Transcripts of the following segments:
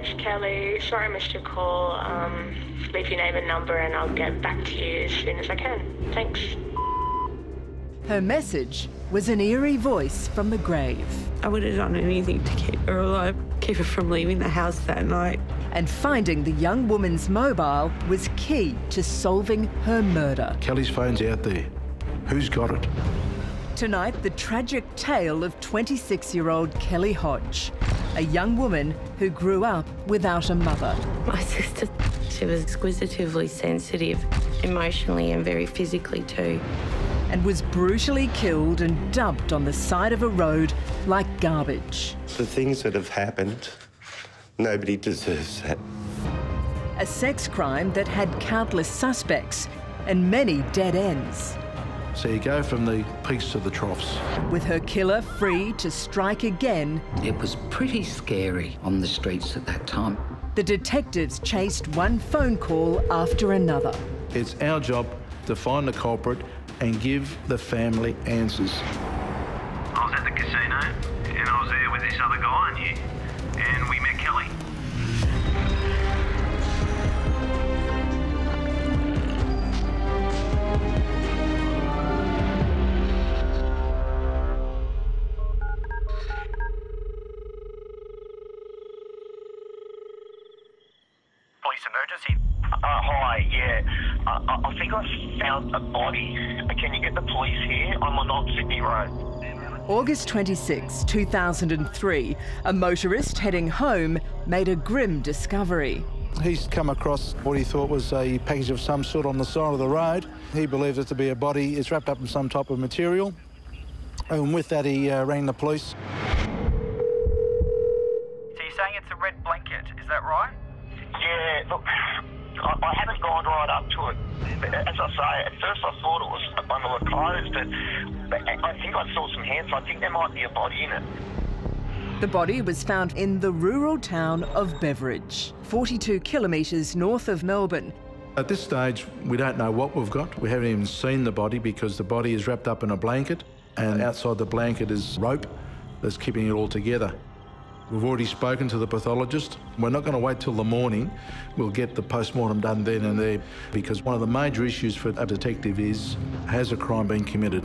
it's Kelly. Sorry I missed your call. Leave your name and number and I'll get back to you as soon as I can. Thanks. Her message was an eerie voice from the grave. I would have done anything to keep her alive, keep her from leaving the house that night. And finding the young woman's mobile was key to solving her murder. Kelly's phone's out there. Who's got it? Tonight, the tragic tale of 26-year-old Kelly Hodge, a young woman who grew up without a mother. My sister, she was exquisitively sensitive, emotionally and very physically too. And was brutally killed and dumped on the side of a road like garbage. The things that have happened, nobody deserves that. A sex crime that had countless suspects and many dead ends. So you go from the peaks to the troughs. With her killer free to strike again. It was pretty scary on the streets at that time. The detectives chased one phone call after another. It's our job to find the culprit and give the family answers. I was at the casino and I was there with this other guy I knew and we met Kelly. Police emergency. Hi, yeah. I think I found a body. Can you get the police here? I'm on Old Sydney Road. August 26, 2003, a motorist heading home made a grim discovery. He's come across what he thought was a package of some sort on the side of the road. He believed it to be a body. It's wrapped up in some type of material. And with that, he rang the police. So you're saying it's a red blanket, is that right? Yeah, look, I haven't gone right up to it. As I say, at first I thought it was a bundle of clothes, but I think I saw some hands, so I think there might be a body in it. The body was found in the rural town of Beveridge, 42 kilometres north of Melbourne. At this stage, we don't know what we've got. We haven't even seen the body because the body is wrapped up in a blanket, and outside the blanket is rope that's keeping it all together. We've already spoken to the pathologist. We're not going to wait till the morning. We'll get the post-mortem done then and there because one of the major issues for a detective is, has a crime been committed?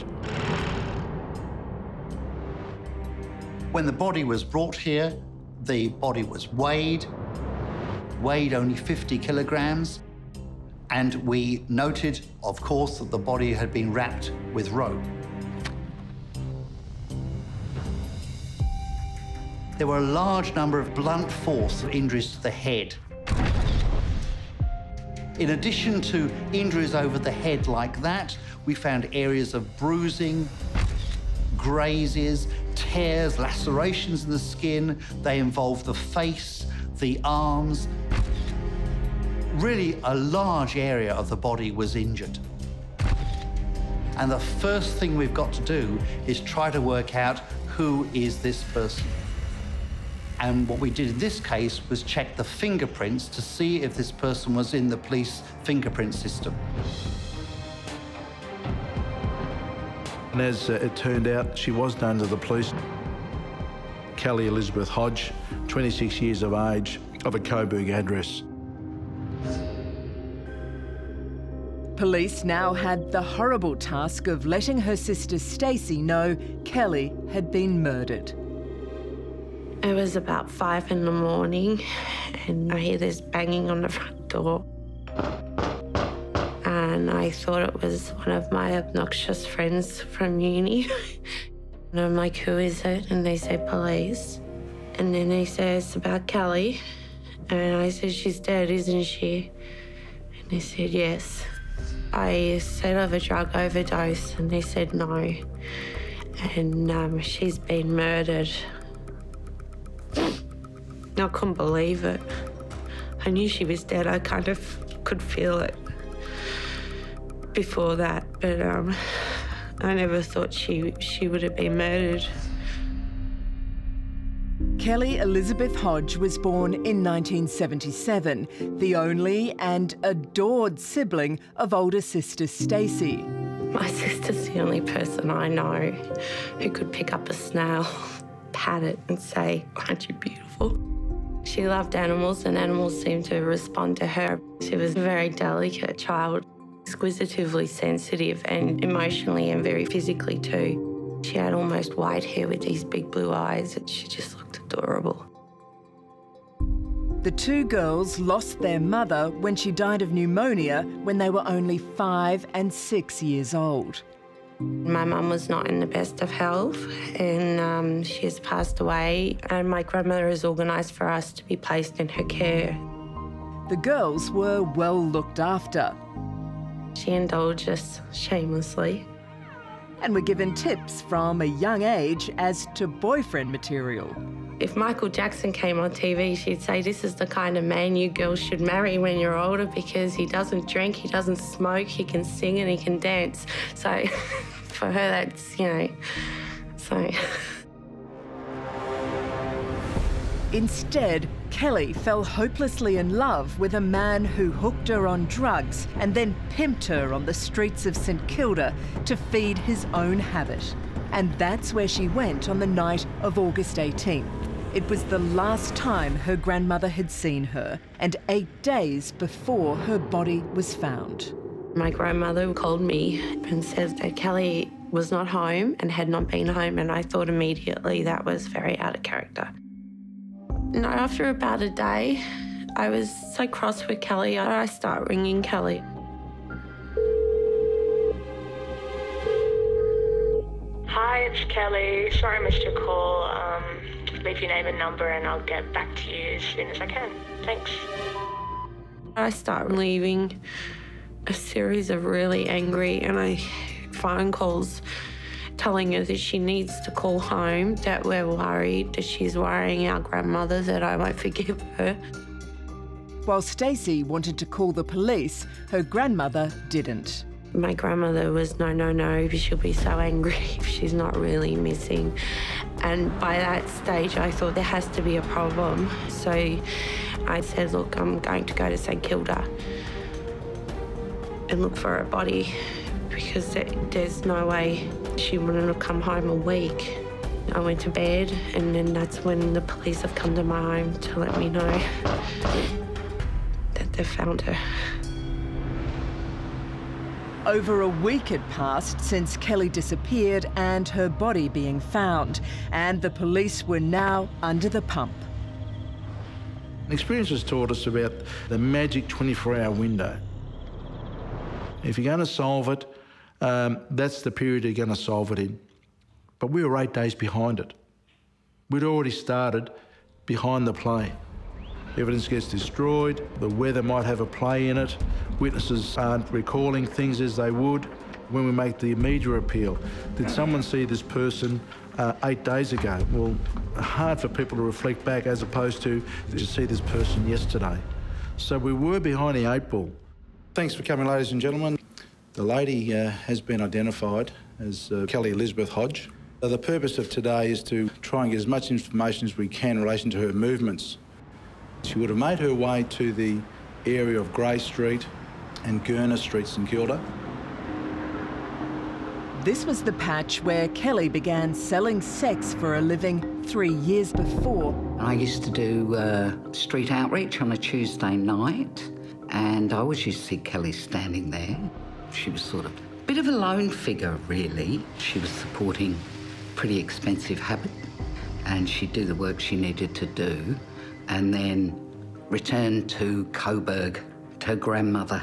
When the body was brought here, the body was weighed only 50 kilograms. And we noted, of course, that the body had been wrapped with rope. There were a large number of blunt force injuries to the head. In addition to injuries over the head like that, we found areas of bruising, grazes, tears, lacerations in the skin. They involved the face, the arms. Really, a large area of the body was injured. And the first thing we've got to do is try to work out who is this person. And what we did in this case was check the fingerprints to see if this person was in the police fingerprint system. And as it turned out, she was known to the police. Kelly Elizabeth Hodge, 26 years of age, of a Coburg address. Police now had the horrible task of letting her sister Stacey know Kelly had been murdered. It was about 5 in the morning and I hear this banging on the front door. And I thought it was one of my obnoxious friends from uni. And I'm like, who is it? And they say, police. And then they say, it's about Kelly. And I said, she's dead, isn't she? And they said, yes. I said, I have a drug overdose. And they said, no. And she's been murdered. I couldn't believe it. I knew she was dead. I kind of could feel it before that, but I never thought she would have been murdered. Kelly Elizabeth Hodge was born in 1977, the only and adored sibling of older sister Stacey. My sister's the only person I know who could pick up a snail, pat it and say, aren't you beautiful? She loved animals and animals seemed to respond to her. She was a very delicate child, exquisitively sensitive and emotionally and very physically too. She had almost white hair with these big blue eyes and she just looked adorable. The two girls lost their mother when she died of pneumonia when they were only 5 and 6 years old. My mum was not in the best of health and she has passed away, and my grandmother has organised for us to be placed in her care. The girls were well looked after. She indulged us shamelessly. And were given tips from a young age as to boyfriend material. If Michael Jackson came on TV, she'd say, this is the kind of man you girls should marry when you're older because he doesn't drink, he doesn't smoke, he can sing and he can dance. So for her, that's, you know, so. Instead, Kelly fell hopelessly in love with a man who hooked her on drugs and then pimped her on the streets of St Kilda to feed his own habit. And that's where she went on the night of August 18th. It was the last time her grandmother had seen her, and 8 days before her body was found. My grandmother called me and said that Kelly was not home and had not been home, and I thought immediately that was very out of character. And after about a day, I was so cross with Kelly, I start ringing Kelly. Hi, it's Kelly. Sorry I missed your call. Leave your name and number and I'll get back to you as soon as I can. Thanks. I start leaving a series of really angry phone calls telling her that she needs to call home, that we're worried, that she's worrying our grandmother, that I won't forgive her. While Stacey wanted to call the police, her grandmother didn't. My grandmother was no, no, no, she'll be so angry if she's not really missing. And by that stage, I thought there has to be a problem. So I said, look, I'm going to go to St Kilda and look for her body because there's no way she wouldn't have come home a week. I went to bed and then that's when the police have come to my home to let me know that they found her. Over a week had passed since Kelly disappeared and her body being found, and the police were now under the pump. Experience has taught us about the magic 24-hour window. If you're going to solve it, that's the period you're going to solve it in. But we were 8 days behind it. We'd already started behind the play. Evidence gets destroyed, the weather might have a play in it, witnesses aren't recalling things as they would. When we make the media appeal, did someone see this person 8 days ago? Well, hard for people to reflect back as opposed to, did you see this person yesterday? So we were behind the eight ball. Thanks for coming, ladies and gentlemen. The lady has been identified as Kelly Elizabeth Hodge. The purpose of today is to try and get as much information as we can in relation to her movements. She would have made her way to the area of Grey Street and Gurner Street, St Kilda. This was the patch where Kelly began selling sex for a living 3 years before. I used to do street outreach on a Tuesday night, and I always used to see Kelly standing there. She was sort of a bit of a lone figure, really. She was supporting a pretty expensive habit, and she'd do the work she needed to do, and then returned to Coburg, to her grandmother.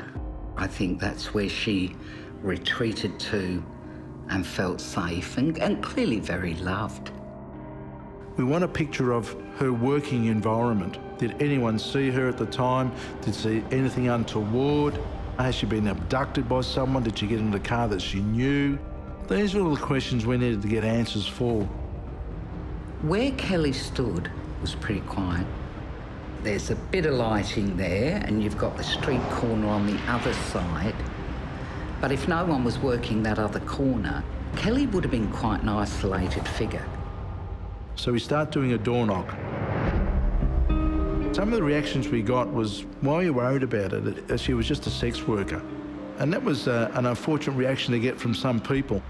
I think that's where she retreated to and felt safe and clearly very loved. We want a picture of her working environment. Did anyone see her at the time? Did she see anything untoward? Has she been abducted by someone? Did she get in a car that she knew? These were all the questions we needed to get answers for. Where Kelly stood was pretty quiet. There's a bit of lighting there and you've got the street corner on the other side. But if no one was working that other corner, Kelly would have been quite an isolated figure. So we start doing a door knock. Some of the reactions we got was, why are you worried about it? She was just a sex worker. And that was an unfortunate reaction to get from some people.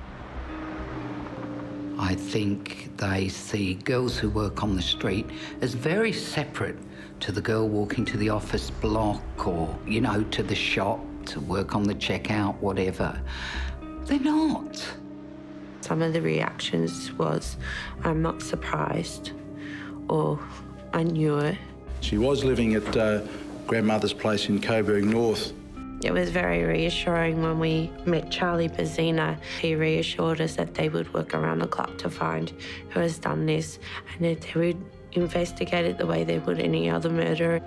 I think they see girls who work on the street as very separate to the girl walking to the office block or, you know, to the shop, to work on the checkout, whatever. They're not. Some of the reactions was, I'm not surprised, or I knew it. She was living at grandmother's place in Coburg North. It was very reassuring when we met Charlie Bizzina. He reassured us that they would work around the clock to find who has done this and that they would investigate it the way they would any other murder.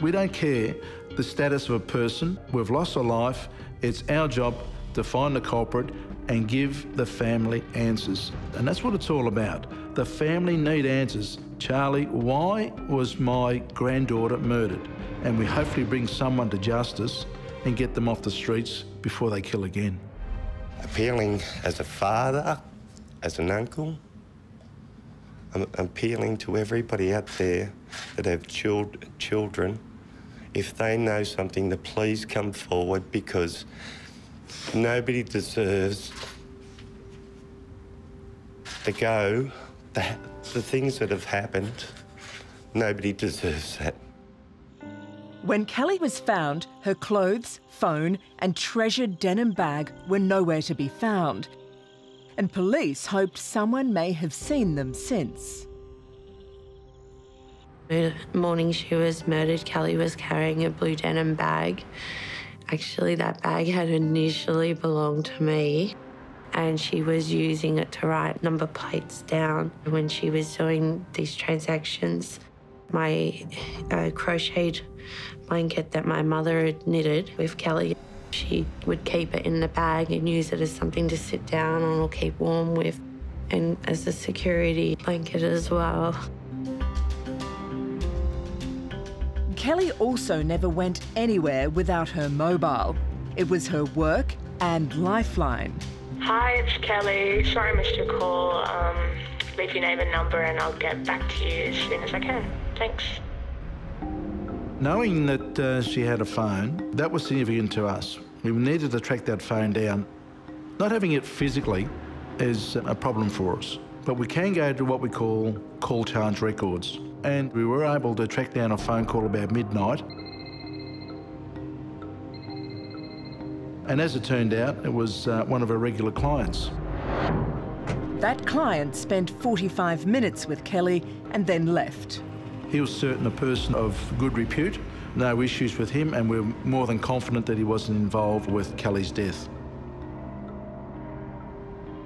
We don't care the status of a person. We've lost a life. It's our job to find the culprit and give the family answers. And that's what it's all about. The family need answers. Charlie, why was my granddaughter murdered? And we hopefully bring someone to justice and get them off the streets before they kill again. Appealing as a father, as an uncle, I'm appealing to everybody out there that have children. If they know something, to please come forward, because nobody deserves to go. The things that have happened, nobody deserves that. When Kelly was found, her clothes, phone and treasured denim bag were nowhere to be found. And police hoped someone may have seen them since. The morning she was murdered, Kelly was carrying a blue denim bag. Actually, that bag had initially belonged to me, and she was using it to write number plates down when she was doing these transactions. My crocheted blanket that my mother had knitted with Kelly, she would keep it in the bag and use it as something to sit down on or keep warm with, and as a security blanket as well. Kelly also never went anywhere without her mobile. It was her work and lifeline. Hi, it's Kelly. Sorry I missed your call. Leave your name and number and I'll get back to you as soon as I can. Thanks. Knowing that she had a phone, that was significant to us. We needed to track that phone down. Not having it physically is a problem for us, but we can go to what we call call charge records. And we were able to track down a phone call about midnight. And as it turned out, it was one of our regular clients. That client spent 45 minutes with Kelly and then left. He was certain a person of good repute, no issues with him, and we're more than confident that he wasn't involved with Kelly's death.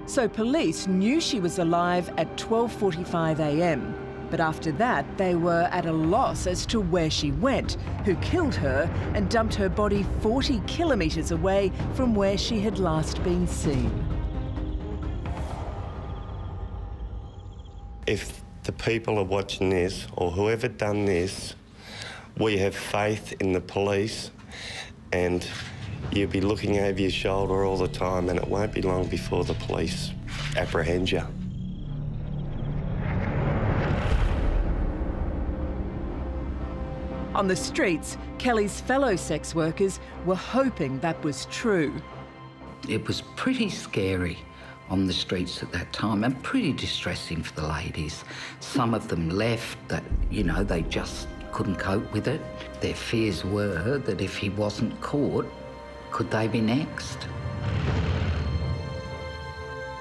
So police knew she was alive at 12:45 a.m. But after that, they were at a loss as to where she went, who killed her and dumped her body 40 kilometres away from where she had last been seen. If the people are watching this, or whoever done this, we have faith in the police, and you'll be looking over your shoulder all the time, and it won't be long before the police apprehend you. On the streets, Kelly's fellow sex workers were hoping that was true. It was pretty scary on the streets at that time and pretty distressing for the ladies. Some of them left that, you know, they just couldn't cope with it. Their fears were that if he wasn't caught, could they be next?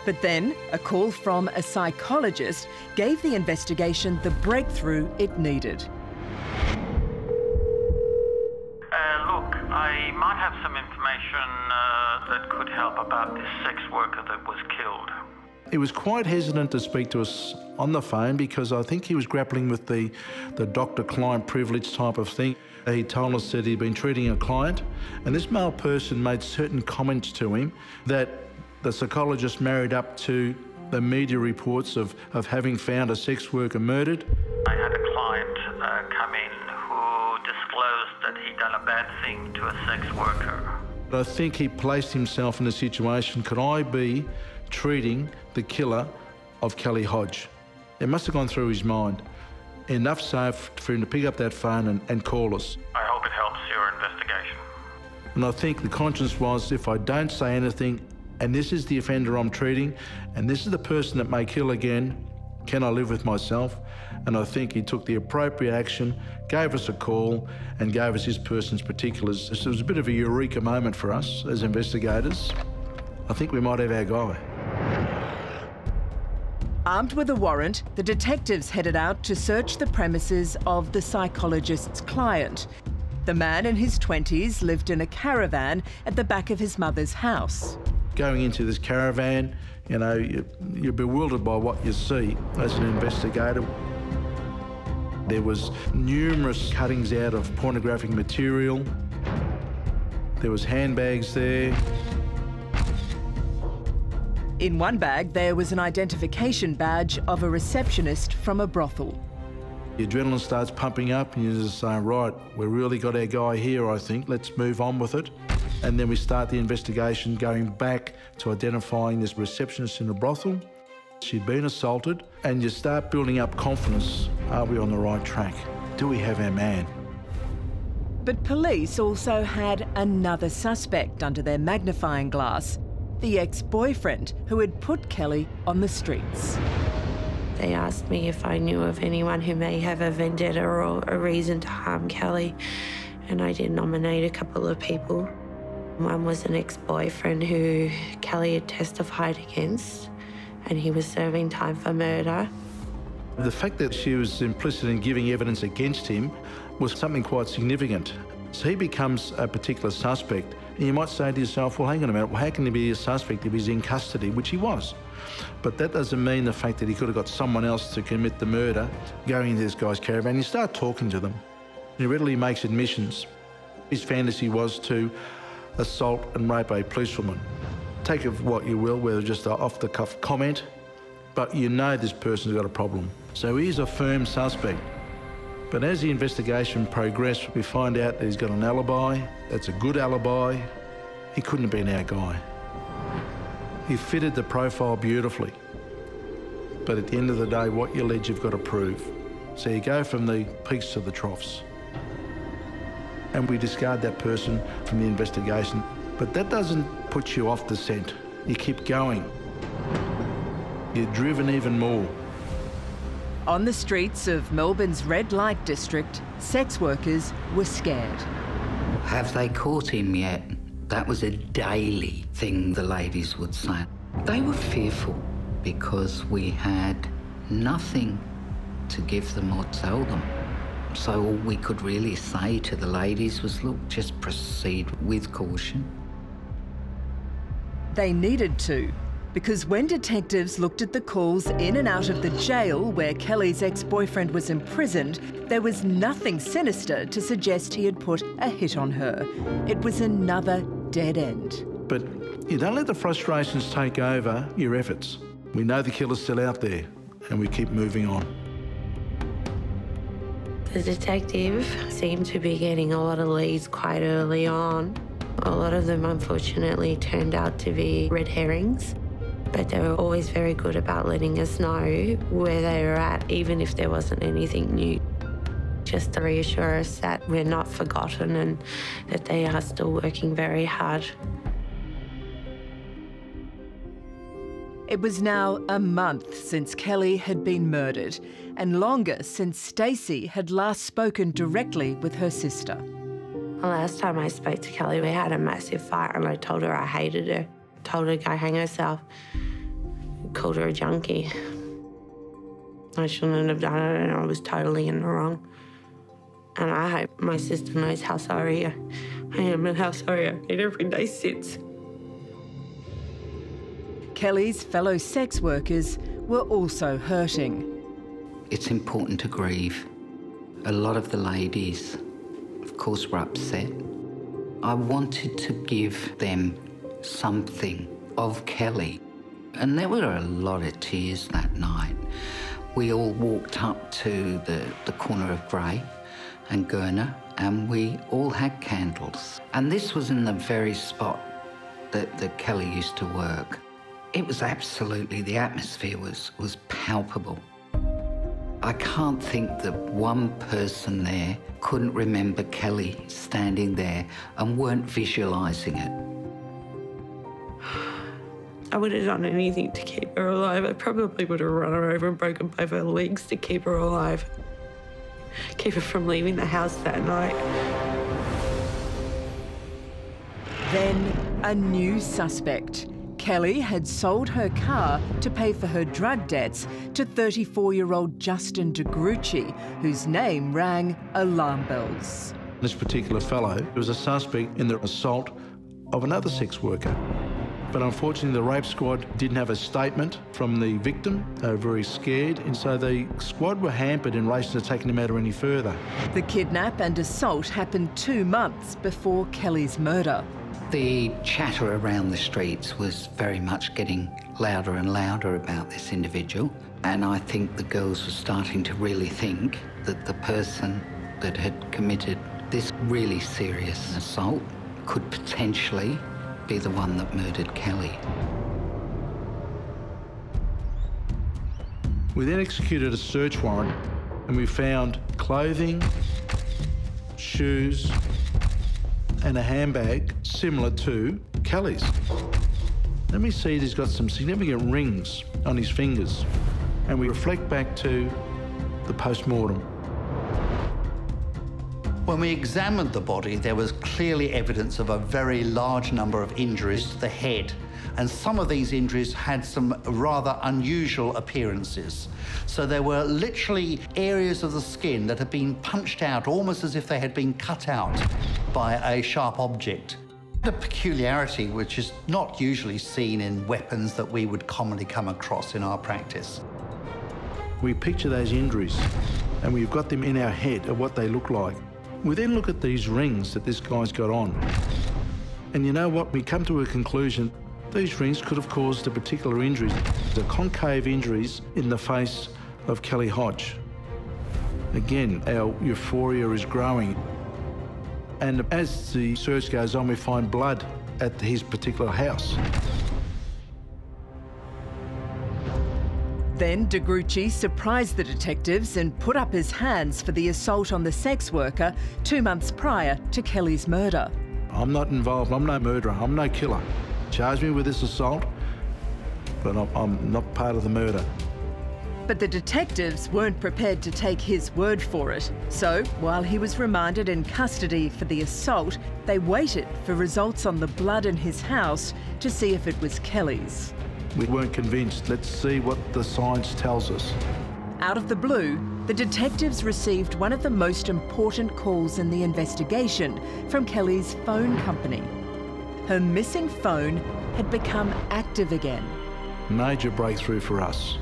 But then a call from a psychologist gave the investigation the breakthrough it needed. I might have some information that could help about this sex worker that was killed. He was quite hesitant to speak to us on the phone because I think he was grappling with the doctor-client privilege type of thing. He told us that he'd been treating a client, and this male person made certain comments to him that the psychologist married up to the media reports of having found a sex worker murdered. I had a client come in who disclosed that he'd done a bad thing to a sex worker. I think he placed himself in a situation, could I be treating the killer of Kelly Hodge? It must have gone through his mind. Enough so for him to pick up that phone and call us. I hope it helps your investigation. And I think the conscience was, if I don't say anything, and this is the offender I'm treating, and this is the person that may kill again. Can I live with myself? And I think he took the appropriate action, gave us a call, and gave us his person's particulars. So it was a bit of a eureka moment for us as investigators. I think we might have our guy. Armed with a warrant, the detectives headed out to search the premises of the psychologist's client. The man in his 20s lived in a caravan at the back of his mother's house. Going into this caravan, you know, you're bewildered by what you see as an investigator. There was numerous cuttings out of pornographic material. There was handbags there. In one bag, there was an identification badge of a receptionist from a brothel. The adrenaline starts pumping up and you're just saying, right, we've really got our guy here, I think. Let's move on with it. And then we start the investigation going back to identifying this receptionist in a brothel. She'd been assaulted, and you start building up confidence. Are we on the right track? Do we have our man? But police also had another suspect under their magnifying glass, the ex-boyfriend who had put Kelly on the streets. They asked me if I knew of anyone who may have a vendetta or a reason to harm Kelly, and I did nominate a couple of people. One was an ex-boyfriend who Kelly had testified against, and he was serving time for murder. The fact that she was implicit in giving evidence against him was something quite significant. So he becomes a particular suspect, and you might say to yourself, well, hang on a minute, how can he be a suspect if he's in custody, which he was? But that doesn't mean the fact that he could have got someone else to commit the murder going into this guy's caravan. You start talking to them. He readily makes admissions. His fantasy was to assault and rape a policewoman. Take of what you will, whether just an off-the-cuff comment, but you know this person's got a problem. So he's a firm suspect. But as the investigation progressed, we find out that he's got an alibi. That's a good alibi. He couldn't have been our guy. He fitted the profile beautifully. But at the end of the day, what you allege, you've got to prove. So you go from the peaks to the troughs. And we discard that person from the investigation. But that doesn't put you off the scent. You keep going. You're driven even more. On the streets of Melbourne's red light district, sex workers were scared. Have they caught him yet? That was a daily thing the ladies would say. They were fearful because we had nothing to give them or tell them. So all we could really say to the ladies was, look, just proceed with caution. They needed to, because when detectives looked at the calls in and out of the jail where Kelly's ex-boyfriend was imprisoned, there was nothing sinister to suggest he had put a hit on her. It was another dead end. But you don't let the frustrations take over your efforts. We know the killer's still out there, and we keep moving on. The detective seemed to be getting a lot of leads quite early on. A lot of them, unfortunately, turned out to be red herrings, but they were always very good about letting us know where they were at, even if there wasn't anything new, just to reassure us that we're not forgotten and that they are still working very hard. It was now a month since Kelly had been murdered, and longer since Stacey had last spoken directly with her sister. The last time I spoke to Kelly, we had a massive fight, and I told her I hated her. Told her to go hang herself. Called her a junkie. I shouldn't have done it, and I was totally in the wrong. And I hope my sister knows how sorry I am and how sorry I've been every day since. Kelly's fellow sex workers were also hurting. It's important to grieve. A lot of the ladies, of course, were upset. I wanted to give them something of Kelly. And there were a lot of tears that night. We all walked up to the corner of Grey and Gurner, and we all had candles. And this was in the very spot that Kelly used to work. It was absolutely, the atmosphere was palpable. I can't think that one person there couldn't remember Kelly standing there and weren't visualising it. I would have done anything to keep her alive. I probably would have run her over and broken both her legs to keep her alive. Keep her from leaving the house that night. Then a new suspect. Kelly had sold her car to pay for her drug debts to 34-year-old Justin DeGrucci, whose name rang alarm bells. This particular fellow was a suspect in the assault of another sex worker. But unfortunately, the rape squad didn't have a statement from the victim. They were very scared, and so the squad were hampered in relation to taking the matter any further. The kidnap and assault happened 2 months before Kelly's murder. The chatter around the streets was very much getting louder and louder about this individual, and I think the girls were starting to really think that the person that had committed this really serious assault could potentially be the one that murdered Kelly. We then executed a search warrant and we found clothing, shoes and a handbag similar to Kelly's. Then we see he's got some significant rings on his fingers and we reflect back to the post-mortem. When we examined the body, there was clearly evidence of a very large number of injuries to the head, and some of these injuries had some rather unusual appearances. So there were literally areas of the skin that had been punched out, almost as if they had been cut out by a sharp object. A peculiarity which is not usually seen in weapons that we would commonly come across in our practice. We picture those injuries, and we've got them in our head of what they look like. We then look at these rings that this guy's got on. And you know what? We come to a conclusion. These rings could have caused the particular injuries, the concave injuries in the face of Kelly Hodge. Again, our euphoria is growing. And as the search goes on, we find blood at his particular house. Then DeGrucci surprised the detectives and put up his hands for the assault on the sex worker 2 months prior to Kelly's murder. I'm not involved, I'm no murderer, I'm no killer. Charge me with this assault, but I'm not part of the murder. But the detectives weren't prepared to take his word for it. So while he was remanded in custody for the assault, they waited for results on the blood in his house to see if it was Kelly's. We weren't convinced. Let's see what the science tells us. Out of the blue, the detectives received one of the most important calls in the investigation from Kelly's phone company. Her missing phone had become active again. Major breakthrough for us.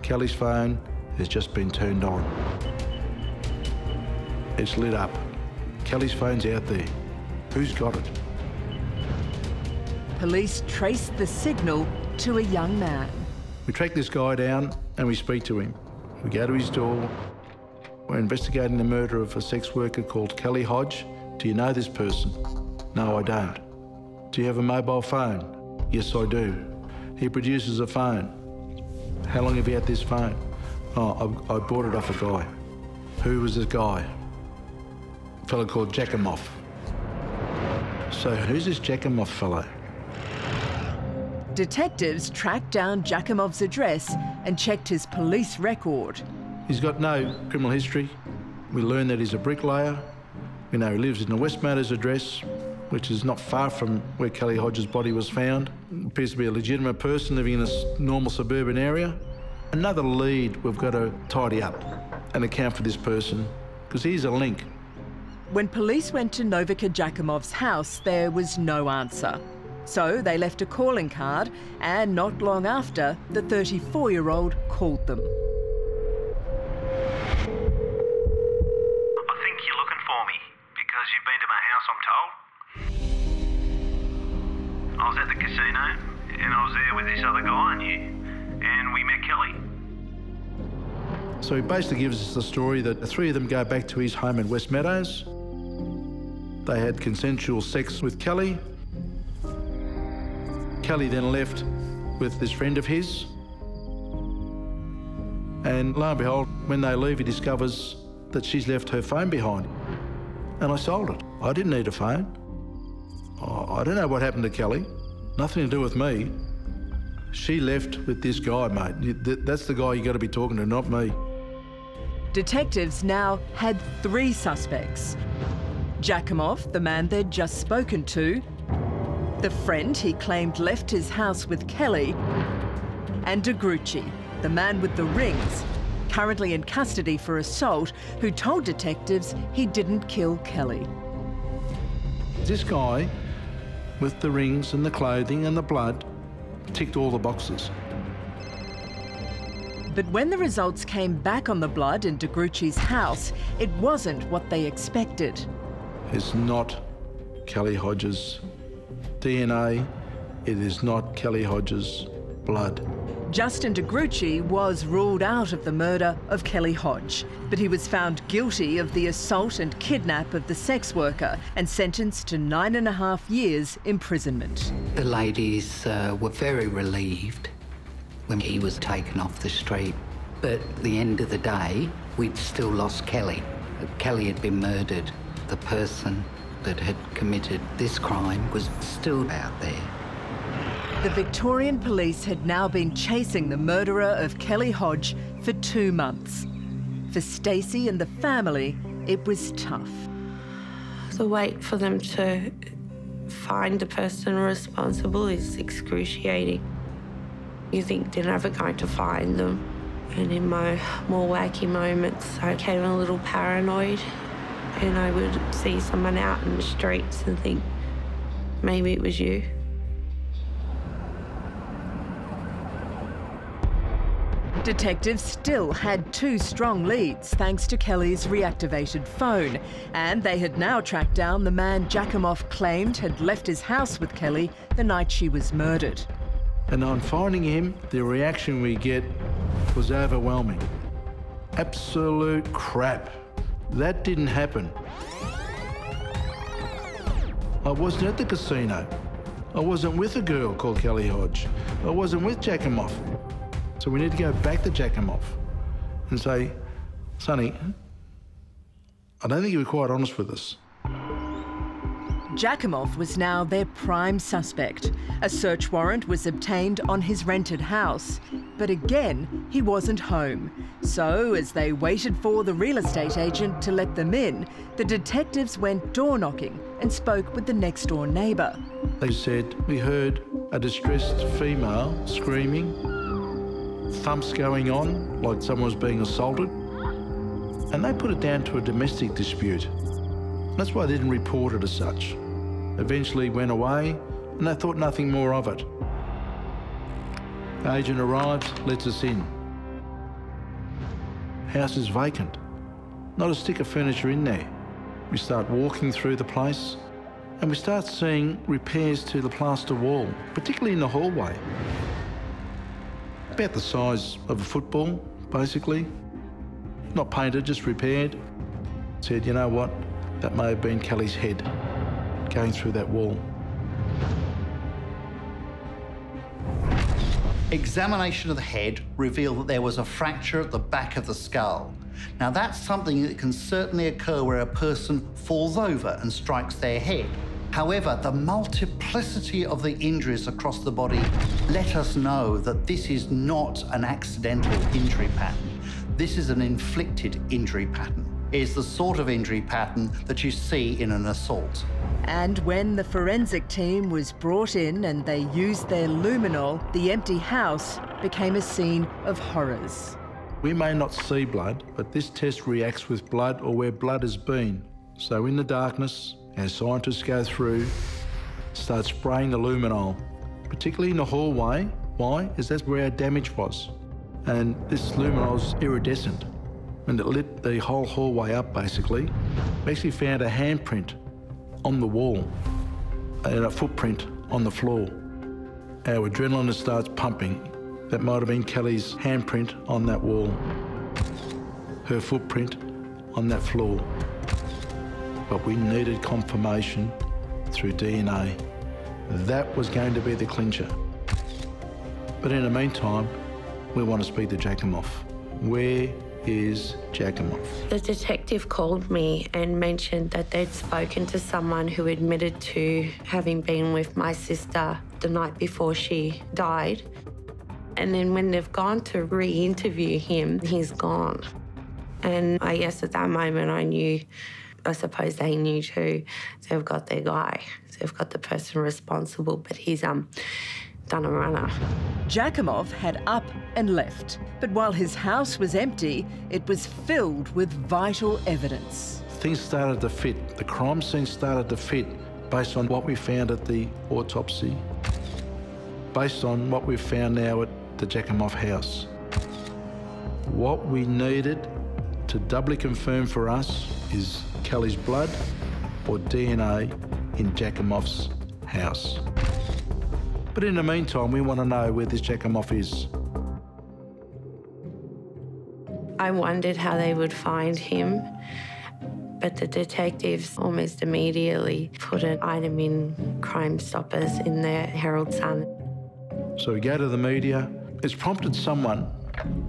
Kelly's phone has just been turned on. It's lit up. Kelly's phone's out there. Who's got it? Police traced the signal to a young man. We track this guy down and we speak to him. We go to his door. We're investigating the murder of a sex worker called Kelly Hodge. Do you know this person? No, I don't. Do you have a mobile phone? Yes, I do. He produces a phone. How long have you had this phone? Oh, I bought it off a guy. Who was this guy? A fellow called Jakimov. So who's this Jakimov fellow? Detectives tracked down Jakimov's address and checked his police record. He's got no criminal history. We learn that he's a bricklayer. We know he lives in the West Meadows address, which is not far from where Kelly Hodge's body was found. Appears to be a legitimate person living in a normal suburban area. Another lead we've got to tidy up and account for this person, because he's a link. When police went to Novika Jakimov's house, there was no answer. So they left a calling card, and not long after, the 34-year-old called them. I think you're looking for me, because you've been to my house, I'm told. I was at the casino, and I was there with this other guy and you, and we met Kelly. So he basically gives us the story that the three of them go back to his home in West Meadows. They had consensual sex with Kelly. Kelly then left with this friend of his. And lo and behold, when they leave, he discovers that she's left her phone behind. And I sold it. I didn't need a phone. I don't know what happened to Kelly. Nothing to do with me. She left with this guy, mate. That's the guy you got to be talking to, not me. Detectives now had three suspects. Jakimov, the man they'd just spoken to, the friend he claimed left his house with Kelly, and DeGrucci, the man with the rings, currently in custody for assault, who told detectives he didn't kill Kelly. This guy, with the rings and the clothing and the blood, ticked all the boxes. But when the results came back on the blood in DeGrucci's house, it wasn't what they expected. It's not Kelly Hodge's DNA. It is not Kelly Hodge's blood. Justin DeGrucci was ruled out of the murder of Kelly Hodge, but he was found guilty of the assault and kidnap of the sex worker and sentenced to 9.5 years imprisonment. The ladies were very relieved when he was taken off the street. But at the end of the day, we'd still lost Kelly. Kelly had been murdered. The person that had committed this crime was still out there. The Victorian police had now been chasing the murderer of Kelly Hodge for 2 months. For Stacey and the family, it was tough. The wait for them to find the person responsible is excruciating. You think they're never going to find them. And in my more wacky moments, I became a little paranoid, and I would see someone out in the streets and think, maybe it was you. Detectives still had 2 strong leads thanks to Kelly's reactivated phone, and they had now tracked down the man Jakimov claimed had left his house with Kelly the night she was murdered. And on finding him, the reaction we get was overwhelming. Absolute crap. That didn't happen. I wasn't at the casino. I wasn't with a girl called Kelly Hodge. I wasn't with Jakimov. So we need to go back to Jakimov and say, Sonny, I don't think you were quite honest with us. Jakimov was now their prime suspect. A search warrant was obtained on his rented house. But again, he wasn't home. So, as they waited for the real estate agent to let them in, the detectives went door knocking and spoke with the next door neighbour. They said, we heard a distressed female screaming, thumps going on like someone was being assaulted. And they put it down to a domestic dispute. That's why they didn't report it as such. Eventually went away, and they thought nothing more of it. The agent arrives, lets us in. House is vacant. Not a stick of furniture in there. We start walking through the place, and we start seeing repairs to the plaster wall, particularly in the hallway. About the size of a football, basically. Not painted, just repaired. Said, you know what? That may have been Kelly's head going through that wall. Examination of the head revealed that there was a fracture at the back of the skull. Now, that's something that can certainly occur where a person falls over and strikes their head. However, the multiplicity of the injuries across the body let us know that this is not an accidental injury pattern. This is an inflicted injury pattern. Is the sort of injury pattern that you see in an assault. And when the forensic team was brought in and they used their luminol, the empty house became a scene of horrors. We may not see blood, but this test reacts with blood or where blood has been. So in the darkness, our scientists go through, start spraying the luminol, particularly in the hallway. Why? Because that's where our damage was. And this luminol's iridescent, and it lit the whole hallway up, basically. We actually found a handprint on the wall and a footprint on the floor. Our adrenaline starts pumping. That might have been Kelly's handprint on that wall, her footprint on that floor. But we needed confirmation through DNA. That was going to be the clincher. But in the meantime, we want to speak to Jakimov. Where is Jakimov? The detective called me and mentioned that they'd spoken to someone who admitted to having been with my sister the night before she died. And then when they've gone to re-interview him, he's gone. And I guess at that moment I knew, I suppose they knew too, they've got their guy. They've got the person responsible, but he's done a runner. Jakimov had up and left, but while his house was empty, it was filled with vital evidence. Things started to fit. The crime scene started to fit based on what we found at the autopsy, based on what we've found now at the Jakimov house. What we needed to doubly confirm for us is Kelly's blood or DNA in Jakimov's house. But in the meantime, we want to know where this Jakimov is. I wondered how they would find him, but the detectives almost immediately put an item in Crime Stoppers in the Herald Sun. So we go to the media. It's prompted someone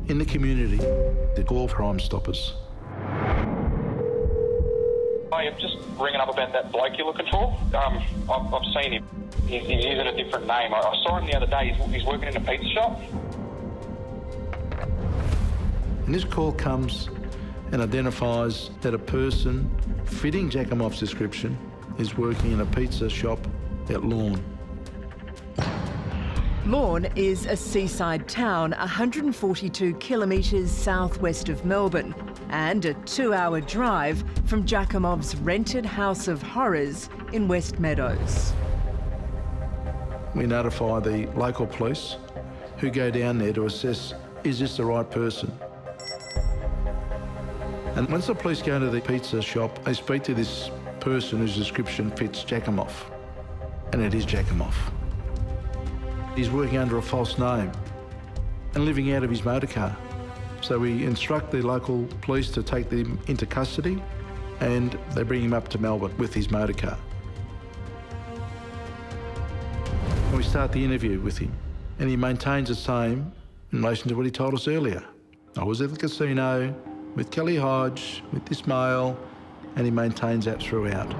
in the community to call Crime Stoppers. Hi, I'm just ringing up about that bloke you're looking for. I've seen him. He's using a different name. I saw him the other day. He's working in a pizza shop. And this call comes and identifies that a person fitting Jakimov's description is working in a pizza shop at Lorne. Lorne is a seaside town 142 kilometres southwest of Melbourne and a 2-hour drive from Jakimov's rented house of horrors in West Meadows. We notify the local police, who go down there to assess, is this the right person? And once the police go to the pizza shop, they speak to this person whose description fits Jakimov. And it is Jakimov. He's working under a false name and living out of his motorcar. So we instruct the local police to take him into custody, and they bring him up to Melbourne with his motorcar. And we start the interview with him, and he maintains the same in relation to what he told us earlier. I was at the casino with Kelly Hodge, with this male, and he maintains that throughout.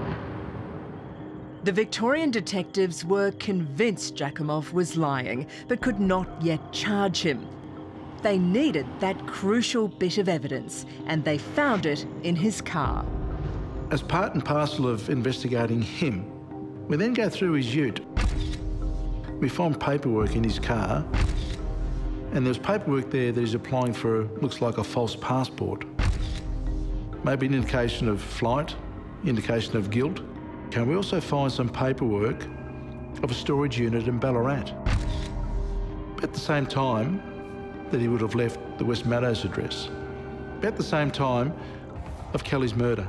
The Victorian detectives were convinced Jakimov was lying, but could not yet charge him. They needed that crucial bit of evidence, and they found it in his car. As part and parcel of investigating him, we then go through his ute. We find paperwork in his car, and there's paperwork there that he's applying for, looks like a false passport. Maybe an indication of flight, indication of guilt. And we also find some paperwork of a storage unit in Ballarat. About the same time that he would have left the West Meadows address. About the same time of Kelly's murder.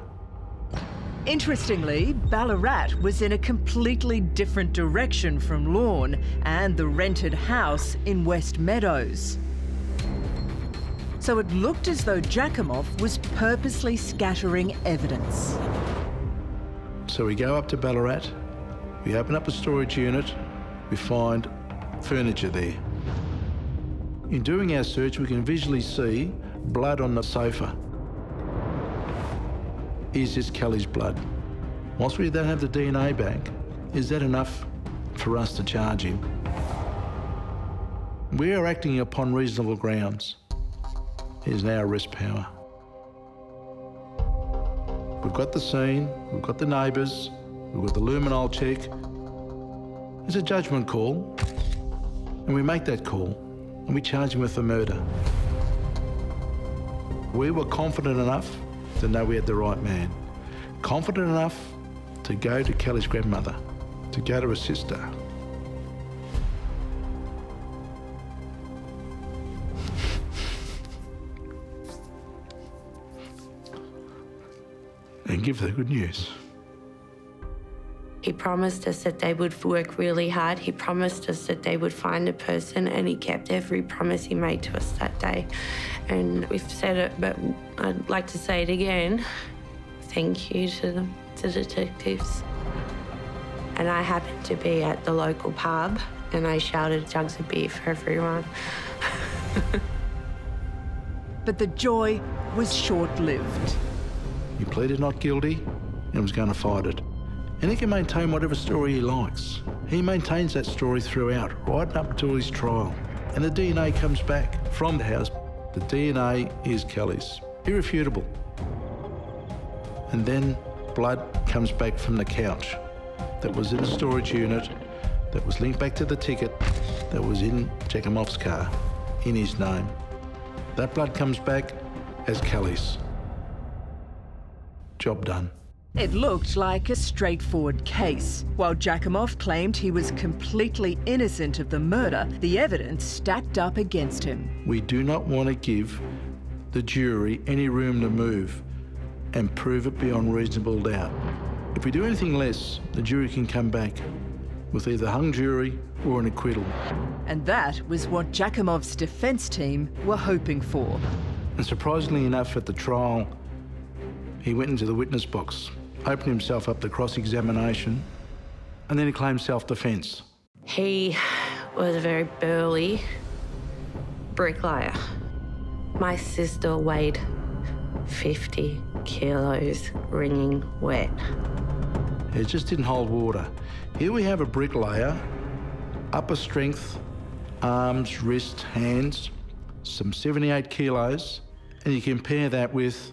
Interestingly, Ballarat was in a completely different direction from Lorne and the rented house in West Meadows. So it looked as though Jakimov was purposely scattering evidence. So we go up to Ballarat, we open up a storage unit, we find furniture there. In doing our search, we can visually see blood on the sofa. Is this Kelly's blood? Whilst we don't have the DNA back, is that enough for us to charge him? We are acting upon reasonable grounds. Here's our arrest power. We've got the scene, we've got the neighbours, we've got the luminol check. It's a judgment call, and we make that call, and we charge him with the murder. We were confident enough to know we had the right man. Confident enough to go to Kelly's grandmother, to go to her sister. And give the good news. He promised us that they would work really hard. He promised us that they would find a person, and he kept every promise he made to us that day. And we've said it, but I'd like to say it again. Thank you to them, to the detectives. And I happened to be at the local pub, and I shouted jugs of beer for everyone. But the joy was short-lived. He pleaded not guilty and was going to fight it. And he can maintain whatever story he likes. He maintains that story throughout, right up to his trial. and the DNA comes back from the house. The DNA is Kelly's, irrefutable. And then blood comes back from the couch that was in the storage unit, that was linked back to the ticket, that was in Jakimov's car, in his name. That blood comes back as Kelly's. Job done. It looked like a straightforward case. While Jakimov claimed he was completely innocent of the murder, the evidence stacked up against him. We do not want to give the jury any room to move and prove it beyond reasonable doubt. If we do anything less, the jury can come back with either hung jury or an acquittal. And that was what Jakimov's defence team were hoping for. And surprisingly enough, at the trial, he went into the witness box, opened himself up to cross-examination, and then he claimed self-defence. He was a very burly bricklayer. My sister weighed 50 kilos, wringing wet. It just didn't hold water. Here we have a bricklayer, upper strength, arms, wrists, hands, some 78 kilos, and you compare that with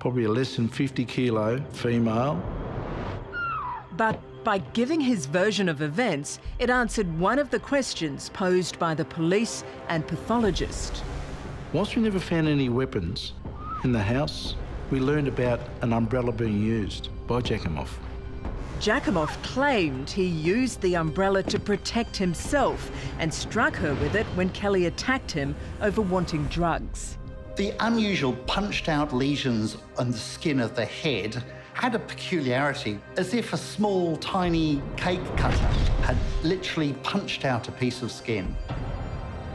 probably a less than 50 kilo female. But by giving his version of events, it answered one of the questions posed by the police and pathologist. Whilst we never found any weapons in the house, we learned about an umbrella being used by Jakimov. Jakimov claimed he used the umbrella to protect himself and struck her with it when Kelly attacked him over wanting drugs. The unusual punched-out lesions on the skin of the head had a peculiarity, as if a small, tiny cake cutter had literally punched out a piece of skin.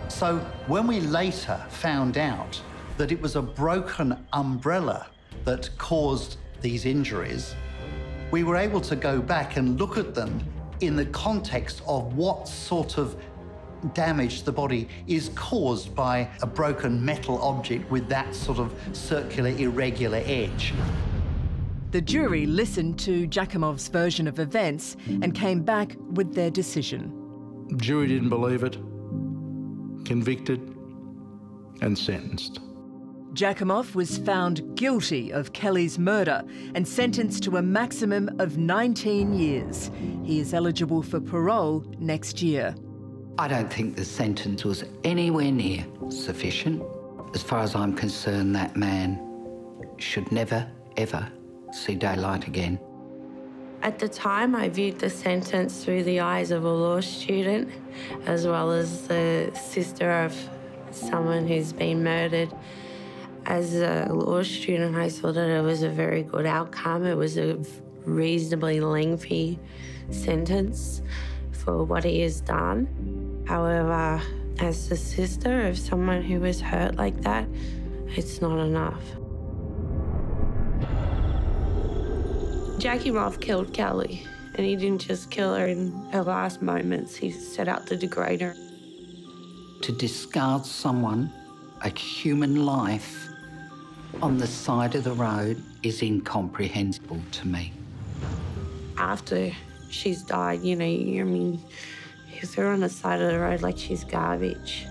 So when we later found out that it was a broken umbrella that caused these injuries, we were able to go back and look at them in the context of what sort of damage to the body is caused by a broken metal object with that sort of circular, irregular edge. The jury listened to Jakimov's version of events and came back with their decision. The jury didn't believe it, convicted and sentenced. Jakimov was found guilty of Kelly's murder and sentenced to a maximum of 19 years. He is eligible for parole next year. I don't think the sentence was anywhere near sufficient. As far as I'm concerned, that man should never, ever see daylight again. At the time, I viewed the sentence through the eyes of a law student, as well as the sister of someone who's been murdered. As a law student, I thought that it was a very good outcome. It was a reasonably lengthy sentence for what he has done. However, as the sister of someone who was hurt like that, it's not enough. Jakimov killed Kelly, and he didn't just kill her in her last moments. He set out to degrade her. To discard someone, a human life, on the side of the road is incomprehensible to me. After she's died, you know, I mean, you threw her on the side of the road like she's garbage.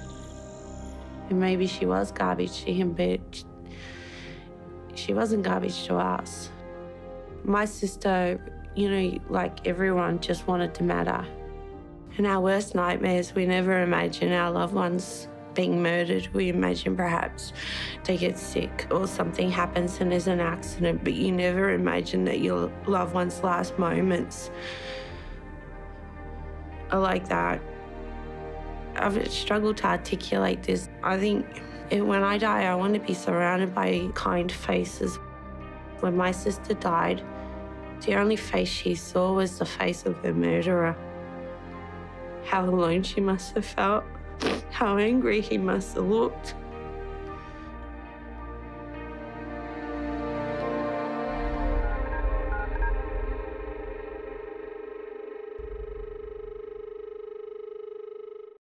And maybe she was garbage to him, but she wasn't garbage to us. My sister, you know, like everyone, just wanted to matter. In our worst nightmares, we never imagine our loved ones being murdered. We imagine perhaps they get sick or something happens and there's an accident, but you never imagine that your loved one's last moments are like that. I've struggled to articulate this. I think when I die, I want to be surrounded by kind faces. When my sister died, the only face she saw was the face of her murderer. How alone she must have felt. How angry he must have looked.